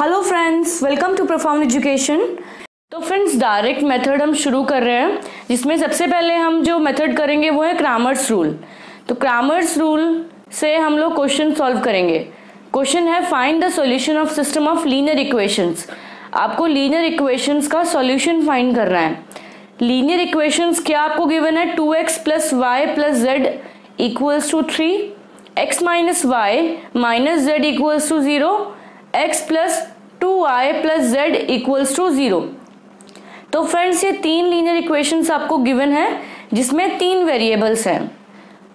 Hello friends, welcome to profound education. तो friends, direct method हम शुरू कर रहे हैं, जिसमें सबसे पहले हम जो मेथड करेंगे वो है क्रैमर्स रूल। तो क्रैमर्स रूल से हम लोग क्वेश्चन सॉल्व करेंगे। क्वेश्चन है find the solution of system of linear equations. आपको लीनियर इक्वेशंस का सॉल्यूशन फाइंड करना है। लीनियर इक्वेशंस क्या आपको गिवन है? 2x plus y plus z equals to 3, x minus y minus z equals to 0, x plus 2y plus z equals to 0। तो friends, ये तीन लीनियर इक्वेशंस आपको गिवन है, जिसमें तीन वेरिएबल्स हैं।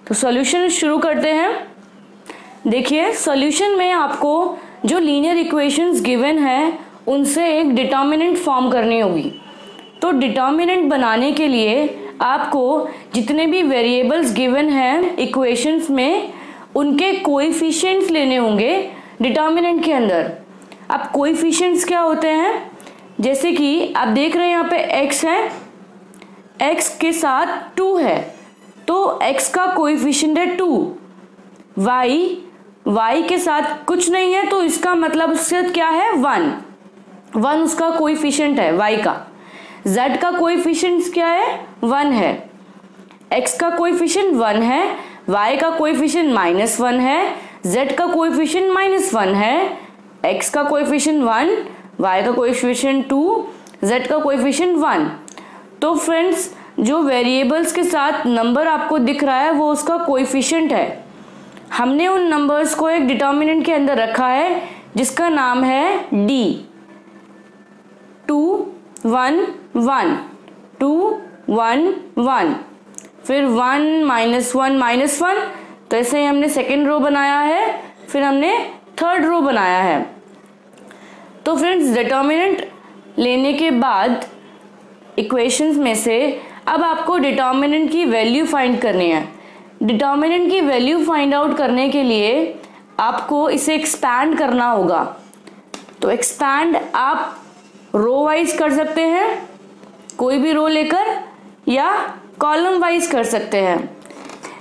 तो सॉल्यूशन शुरू करते हैं। देखिए, सॉल्यूशन में आपको जो लीनियर इक्वेशंस गिवन है उनसे एक डिटर्मिनेंट फॉर्म करनी होगी। तो डिटर्मिनेंट बनाने के लिए आपको जितने भी वेरिएबल्स गिवन हैं इक्वेशंस में, उनके कोएफिशिएंट्स लेने होंगे डिटर्मिनेंट के अंदर। अब कोएफिशिएंट्स क्या होते हैं? जैसे कि आप देख रहे हैं यहाँ पे x है, x के साथ 2 है, तो x का कोएफिशिएंट है 2। y के साथ कुछ नहीं है, तो इसका मतलब उसके साथ क्या है? 1 उसका कोएफिशिएंट है y का। z का कोएफिशिएंट क्या है? 1 है। x का कोएफिशिएंट 1 है, y का कोएफिशिएंट -1 है, z का कोएफिशिएंट -1 है, x का कोएफिशिएंट 1, y का कोएफिशिएंट 2, z का कोएफिशिएंट 1। तो फ्रेंड्स, जो वेरिएबल्स के साथ नंबर आपको दिख रहा है वो उसका कोएफिशिएंट है। हमने उन नंबर्स को एक डिटर्मिनेंट के अंदर रखा है, जिसका नाम है d। 2 1 1 2 1 1, फिर 1 -1 -1। तो ऐसे ही हमने सेकेंड रो बनाया है, फिर हमने थर्ड रो बनाया है। तो फ्रेंड्स, डिटर्मिनेंट लेने के बाद इक्वेशंस में से अब आपको डिटर्मिनेंट की वैल्यू फाइंड करनी है। डिटर्मिनेंट की वैल्यू फाइंड आउट करने के लिए आपको इसे एक्सपैंड करना होगा। तो एक्सपैंड आप रो वाइज कर सकते हैं, कोई भी रो लेकर, या कॉलम वाइज कर सकते हैं।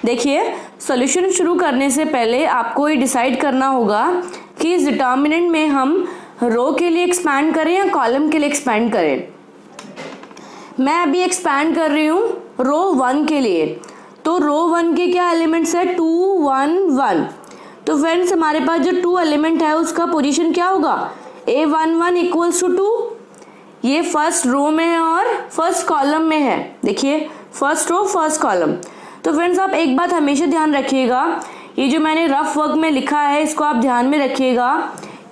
देखिए, सॉल्यूशन शुरू करने से पहले आपको ये डिसाइड करना होगा कि इस डिटर्मिनेंट में हम रो के लिए एक्सपैंड करें या कॉलम के लिए एक्सपैंड करें। मैं अभी एक्सपैंड कर रही हूँ रो 1 के लिए। तो रो 1 के क्या एलिमेंट्स है? 2 1 1। तो फ्रेंड्स, हमारे पास जो 2 एलिमेंट है उसका पोजीशन क्या होगा? a11 equals to 2। ये फर्स्ट रो में है और फर्स्ट कॉलम में है। देखिए, फर्स्ट रो फर्स्ट कॉलम। तो फ्रेंड्स, आप एक बात हमेशा ध्यान रखिएगा, ये जो मैंने रफ वर्क में लिखा है इसको आप ध्यान में रखिएगा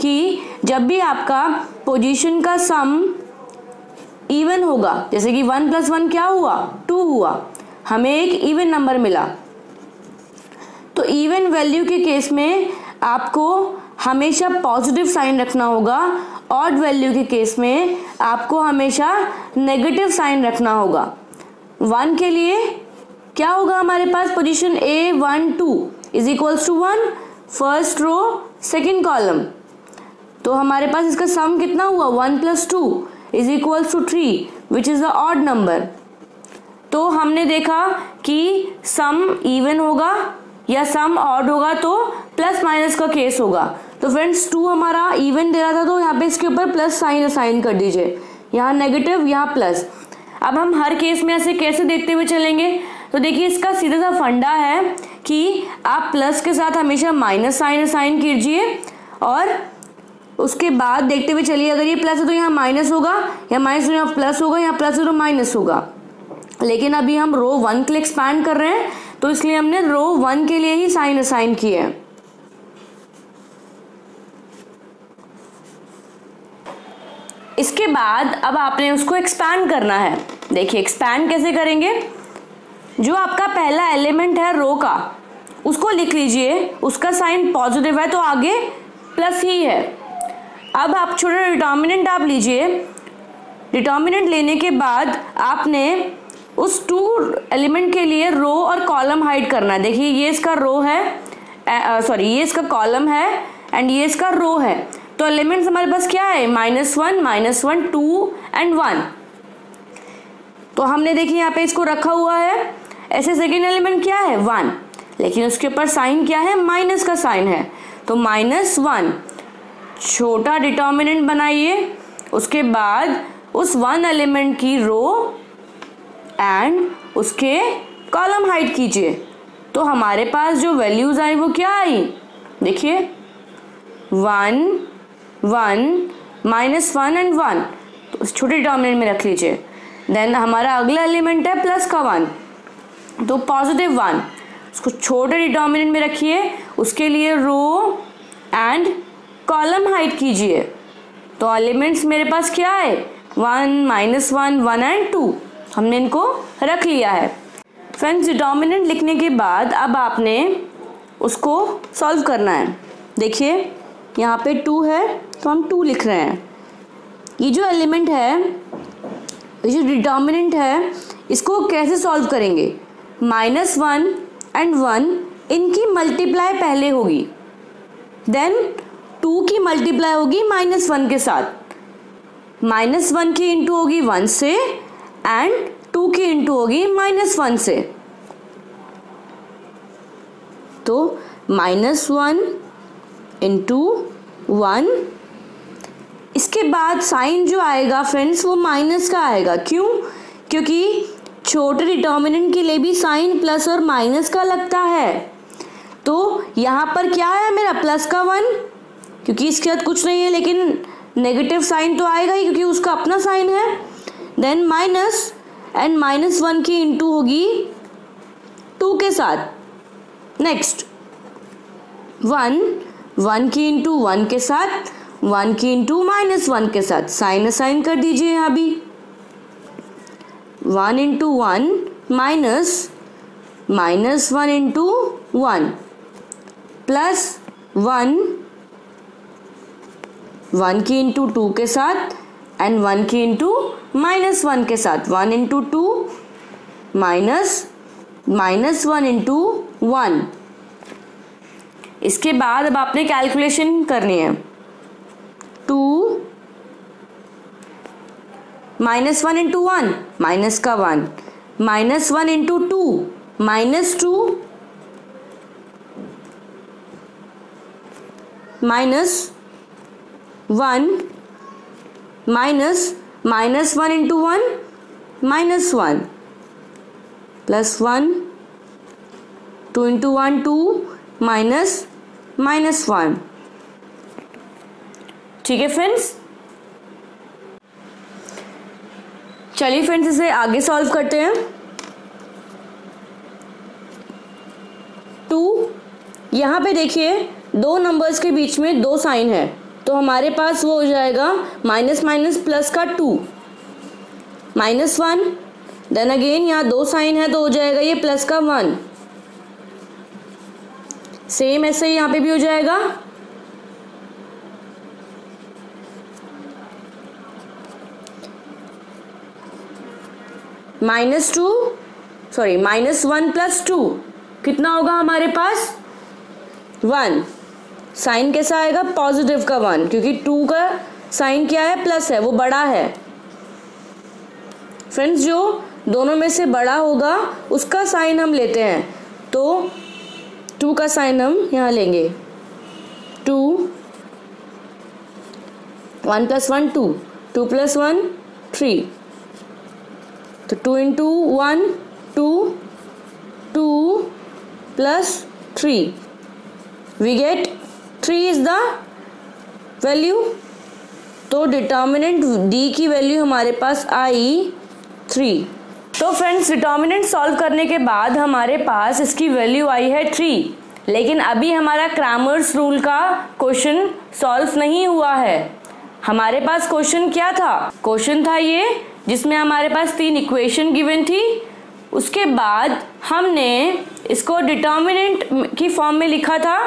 कि जब भी आपका पोजीशन का सम इवन होगा, जैसे कि 1 + 1 क्या हुआ? 2 हुआ, हमें एक इवन नंबर मिला। तो इवन वैल्यू के केस में आपको हमेशा पॉजिटिव साइन रखना होगा, ऑड वैल्यू के केस में आपको हमेशा नेगेटिव साइन रखना होगा। 1 के लिए क्या होगा? हमारे पास position a12 is equals to 1, first row second column. तो हमारे पास इसका सम कितना हुआ? 1 + 2 is equals to 3, which is the odd number. तो हमने देखा कि सम इवन होगा या सम ऑड होगा तो प्लस माइनस का केस होगा। तो फ्रेंड्स, 2 हमारा इवन दे रहा था, तो यहाँ पे इसके ऊपर प्लस साइन असाइन कर दीजिए, यहाँ नेगेटिव यहाँ प्लस। अब हम हर केस में ऐसे कैसे देखते हुए चलेंगे? तो देखिए, इसका सीधा सा फंडा है कि आप प्लस के साथ हमेशा माइनस साइन साइन कीजिए और उसके बाद देखते हुए चलिए, अगर ये प्लस है तो यहाँ माइनस होगा, यहाँ माइनस तो यहाँ प्लस होगा, यहाँ प्लस तो माइनस होगा। लेकिन अभी हम रो 1 के लिए एक्सपैंड कर रहे हैं, तो इसलिए हमने रो 1 के लिए ही साइन असाइन किए हैं। इसके बाद अब आपने उसको एक्सपैंड करना है। देखिए, एक्सपैंड कैसे करेंगे? जो आपका पहला एलिमेंट है रो का, उसको लिख लीजिए, उसका साइन पॉजिटिव है तो आगे प्लस ही है। अब आप छोटा डिटर्मिनेंट आप लीजिए। डिटर्मिनेंट लेने के बाद आपने उस 2 एलिमेंट के लिए रो और कॉलम हाइड करना है। देखिए, ये इसका रो है, सॉरी ये इसका कॉलम है एंड ये इसका रो है। तो एलिमेंट्स हमारे पास क्या है? -1 -1 2 एंड 1। तो हमने देखिए यहाँ पे इसको रखा हुआ है ऐसे। सेकेंड एलिमेंट क्या है? 1, लेकिन उसके ऊपर साइन क्या है? माइनस का साइन है, तो -1। छोटा डिटर्मिनेंट बनाइए, उसके बाद उस वन एलिमेंट की रो एंड उसके कॉलम हाइड कीजिए। तो हमारे पास जो वैल्यूज़ आई वो क्या आई, देखिए 1 1 -1 एंड 1, तो उस छोटे डिटर्मिनेंट में रख लीजिए। देन हमारा अगला एलिमेंट है प्लस का 1, तो +1, उसको छोटे डिटर्मिनेंट में रखिए, उसके लिए रो एंड कॉलम हाइड कीजिए। तो एलिमेंट्स मेरे पास क्या है 1 -1 1 एंड 2, हमने इनको रख लिया है। फ्रेंड्स डिटर्मिनेंट लिखने के बाद अब आपने उसको सॉल्व करना है। देखिए यहाँ पे 2 है तो हम 2 लिख रहे हैं। ये जो एलिमेंट है, ये जो डिटर्मिनेंट है, इसको कैसे सॉल्व करेंगे, -1 एंड 1 इनकी मल्टीप्लाई पहले होगी, देन 2 की मल्टीप्लाई होगी -1 के साथ, -1 की इंटू होगी 1 से एंड 2 की इंटू होगी -1 से। तो -1 इंटू 1, इसके बाद साइन जो आएगा फ्रेंड्स वो माइनस का आएगा। क्यों? क्योंकि छोटे डिटर्मिनेंट के लिए भी साइन प्लस और माइनस का लगता है। तो यहाँ पर क्या है मेरा प्लस का 1, क्योंकि इसके साथ कुछ नहीं है लेकिन नेगेटिव साइन तो आएगा ही क्योंकि उसका अपना साइन है। देन माइनस एंड -1 की इंटू होगी 2 के साथ, नेक्स्ट 1 की इंटू 1 के साथ, 1 की इंटू -1 के साथ, साइन साइन कर दीजिए यहाँ भी, 1 इंटू 1 माइनस -1 इंटू 1 प्लस 1 की इंटू 2 के साथ एंड 1 की इंटू -1 के साथ, 1 इंटू 2 माइनस -1 इंटू 1। इसके बाद अब आपने कैलकुलेशन करनी है, 2 -1 इंटू 1 -1, -1 इंटू 2 -2, -1 इंटू 1 -1, +1, 2 इंटू 1 2 -1। ठीक है फ्रेंड्स, चलिए फ्रेंड्स इसे आगे सॉल्व करते हैं। 2, यहाँ पे देखिए 2 नंबर्स के बीच में 2 साइन है, तो हमारे पास वो हो जाएगा -++2, -1, देन अगेन यहाँ 2 साइन है तो हो जाएगा ये प्लस का 1, सेम ऐसे ही यहाँ पे भी हो जाएगा, -1 प्लस 2 कितना होगा हमारे पास 1, साइन कैसा आएगा पॉजिटिव का 1 क्योंकि 2 का साइन क्या है प्लस है, वो बड़ा है। फ्रेंड्स जो दोनों में से बड़ा होगा उसका साइन हम लेते हैं, तो 2 का साइन हम यहाँ लेंगे, 2 1 प्लस 1 2, 2 प्लस 1 3, तो 2 into 1 2, 2 plus 3, we get 3 is the value. तो डिटर्मिनेंट डी की वैल्यू हमारे पास आई 3। तो फ्रेंड्स डिटर्मिनेंट सॉल्व करने के बाद हमारे पास इसकी वैल्यू आई है 3, लेकिन अभी हमारा क्रैमर्स रूल का क्वेश्चन सॉल्व नहीं हुआ है। हमारे पास क्वेश्चन क्या था, क्वेश्चन था ये जिसमें हमारे पास 3 इक्वेशन गिवन थी, उसके बाद हमने इसको डिटर्मिनेंट की फॉर्म में लिखा था।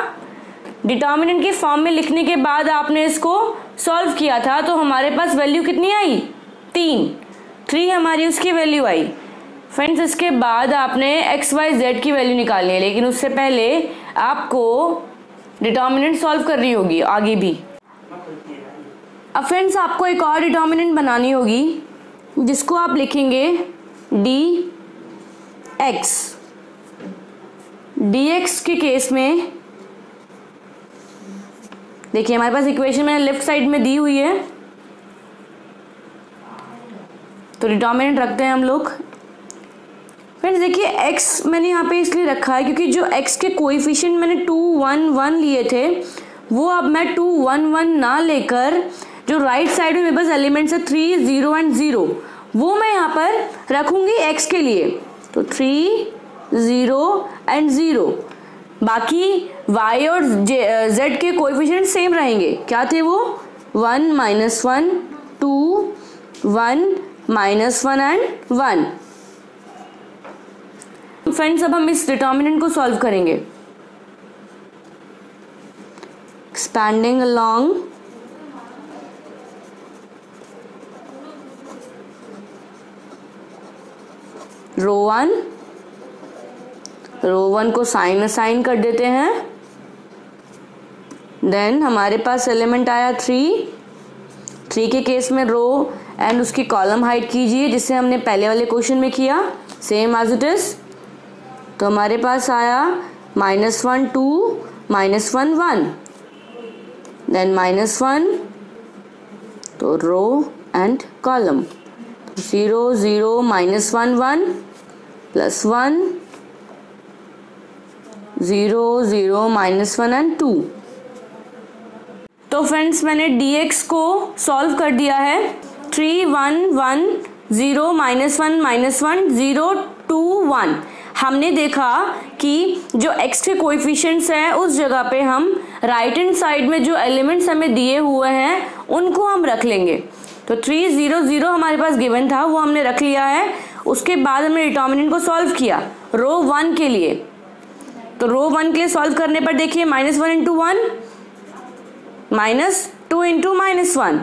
डिटर्मिनेंट की फॉर्म में लिखने के बाद आपने इसको सॉल्व किया था, तो हमारे पास वैल्यू कितनी आई 3 हमारी उसकी वैल्यू आई। फ्रेंड्स इसके बाद आपने XYZ की वैल्यू निकालनी है, लेकिन उससे पहले आपको डिटर्मिनेंट सॉल्व करनी होगी आगे भी। अब फ्रेंड्स आपको एक और डिटर्मिनेंट बनानी होगी जिसको आप लिखेंगे DX। DX के केस में देखिए हमारे पास इक्वेशन मैंने लेफ्ट साइड में दी हुई है, तो डिटर्मिनेंट रखते हैं हम लोग। फ्रेंड्स देखिए x मैंने यहाँ पे इसलिए रखा है क्योंकि जो x के कोएफिशिएंट मैंने 2, 1, 1 लिए थे, वो अब मैं 2, 1, 1 ना लेकर जो राइट साइड में मेरे पास एलिमेंट्स है 3, 0 एंड 0, वो मैं यहाँ पर रखूँगी x के लिए। तो 3, 0 एंड 0, बाकी y और z के कोएफिशिएंट सेम रहेंगे। क्या थे वो? 1, -1, 2, 1, -1 एंड 1। फ्रेंड्स अब हम इस डिटर्मिनेंट को सॉल्व करेंगे। एक्सपैंडिंग अलोंग रो वन को असाइन कर देते हैं। देन हमारे पास एलिमेंट आया 3 के केस में रो एंड उसकी कॉलम हाइड कीजिए, जिससे हमने पहले वाले क्वेश्चन में किया, सेम एज इट इज। तो हमारे पास आया -1, 2, -1, 1, देन -1, तो रो एंड कॉलम, 0, 0, -1, 1 + 1, 0, 0, -1 एंड 2। तो फ्रेंड्स मैंने dx को सॉल्व कर दिया है। 3, 1, 1, 0, -1, -1, 0, 2, 1। हमने देखा कि जो x के कोएफिशिएंट्स हैं उस जगह पे हम राइट हैंड साइड में जो एलिमेंट्स हमें दिए हुए हैं उनको हम रख लेंगे। तो 3, 0, 0 हमारे पास गिवन था, वो हमने रख लिया है। उसके बाद हमने डिटर्मिनेंट को सॉल्व किया रो 1 के लिए। तो रो 1 के लिए सॉल्व करने पर देखिए -1 × 1, -2 × -1, -1, 0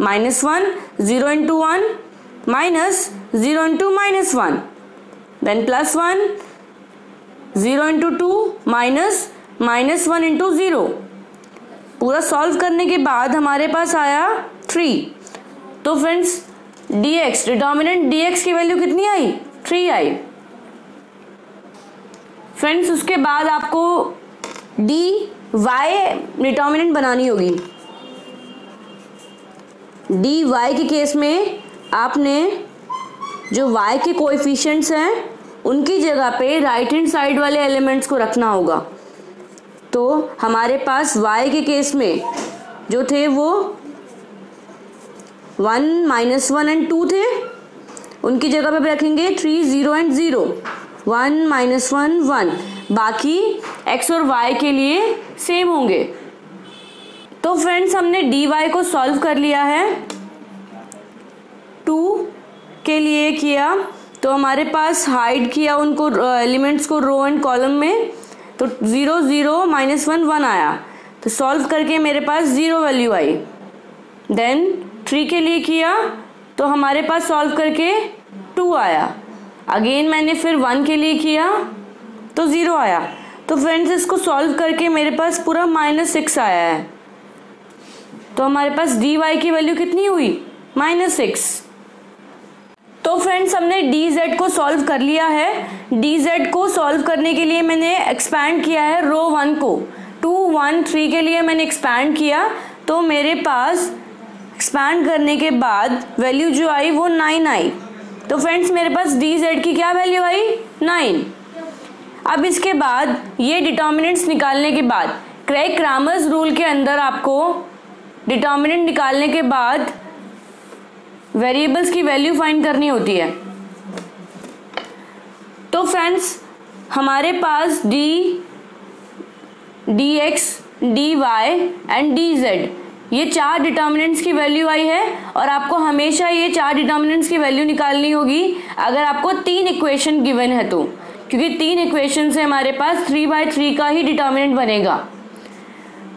× 1, -0 × -1, then +1, 0 × 2, -1 × 0। पूरा सॉल्व करने के बाद हमारे पास आया 3। तो फ्रेंड्स dx डिटर्मिनेंट dx की वैल्यू कितनी आई? 3 आई। फ्रेंड्स उसके बाद आपको डी y डिटर्मिनेंट बनानी होगी। डी वाई के केस में आपने जो y के कोएफिशिएंट्स हैं उनकी जगह पे राइट हैंड साइड वाले एलिमेंट्स को रखना होगा। तो हमारे पास y के केस में जो थे वो 1, -1 एंड 2 थे, उनकी जगह पे रखेंगे 3, 0 एंड 0, 1, -1, 1। बाकी x और y के लिए सेम होंगे। तो फ्रेंड्स हमने dy को सॉल्व कर लिया है, 2 के लिए किया। तो हमारे पास हाइड किया उनको एलिमेंट्स को रो एंड कॉलम में। तो 0, 0, -1, 1 आया। तो सॉल्व करके मेरे पास 0 वैल्यू आई। देन 3 के लिए किया तो हमारे पास सॉल्व करके 2 आया। अगेन मैंने फिर 1 के लिए किया तो 0 आया। तो फ्रेंड्स इसको सॉल्व करके मेरे पास पूरा -6 आया है। तो हमारे पास डी वाई की वैल्यू कितनी हुई? -6। तो फ्रेंड्स हमने डी जेड को सॉल्व कर लिया है। डी जेड को सॉल्व करने के लिए मैंने एक्सपैंड किया है रो 1 को। 2, 1, 3 के लिए मैंने एक्सपैंड किया, तो मेरे पास एक्सपैंड करने के बाद वैल्यू जो आई वो 9 आई। तो फ्रेंड्स मेरे पास डी जेड की क्या वैल्यू आई? 9। अब इसके बाद ये डिटर्मिनेंट्स निकालने के बाद क्रैमर्स रूल के अंदर आपको डिटर्मिनेंट निकालने के बाद वेरिएबल्स की वैल्यू फाइंड करनी होती है। तो फ्रेंड्स हमारे पास dx, dy एंड dz ये 4 डिटर्मिनेंट्स की वैल्यू आई है, और आपको हमेशा ये 4 डिटर्मिनेंट्स की वैल्यू निकालनी होगी अगर आपको 3 इक्वेशन गिवन है तो, क्योंकि 3 इक्वेशन से हमारे पास 3/3 का ही डिटर्मिनेंट बनेगा।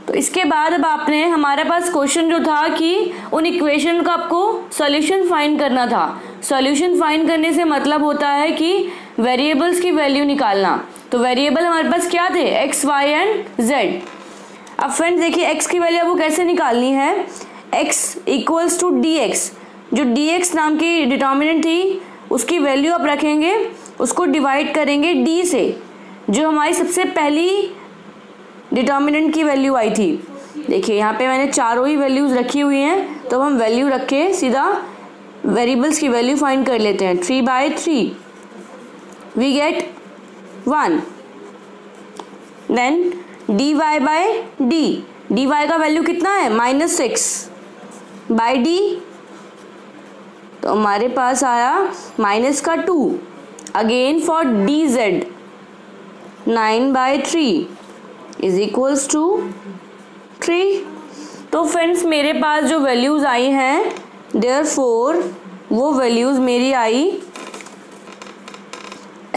तो इसके बाद अब आपने हमारे पास क्वेश्चन जो था कि उन इक्वेशन का आपको सॉल्यूशन फाइंड करना था। सॉल्यूशन फाइंड करने से मतलब होता है कि वेरिएबल्स की वैल्यू निकालना। तो वेरिएबल हमारे पास क्या थे? x, y and z। अब फ्रेंड्स देखिए x की वैल्यू आपको कैसे निकालनी है। x इक्वल्स टू dx, जो dx नाम की डिटर्मिनेंट थी उसकी वैल्यू आप रखेंगे, उसको डिवाइड करेंगे d से, जो हमारी सबसे पहली डिटर्मिनेंट की वैल्यू आई थी। देखिए यहाँ पे मैंने चारों ही वैल्यूज़ रखी हुई हैं, तो हम वैल्यू रख के सीधा वेरिएबल्स की वैल्यू फाइंड कर लेते हैं। 3/3 we get 1, then dy/d, dy का वैल्यू कितना है -6 बाई d, तो हमारे पास आया माइनस का 2, again for dz 9/3 is equals to 3। तो फ्रेंड्स मेरे पास जो वैल्यूज़ आई हैं देयरफॉर वो वैल्यूज़ मेरी आई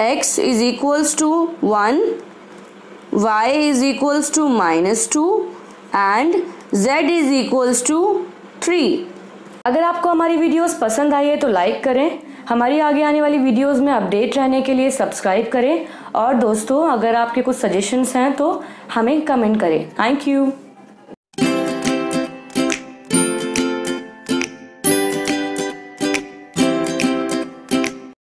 x is equals to 1, y is equals to -2 and z is equals to 3। अगर आपको हमारी वीडियोस पसंद आई है तो लाइक करें, हमारी आगे आने वाली वीडियोस में अपडेट रहने के लिए सब्सक्राइब करें, और दोस्तों अगर आपके कुछ सजेशंस हैं तो हमें कमेंट करें। Thank you.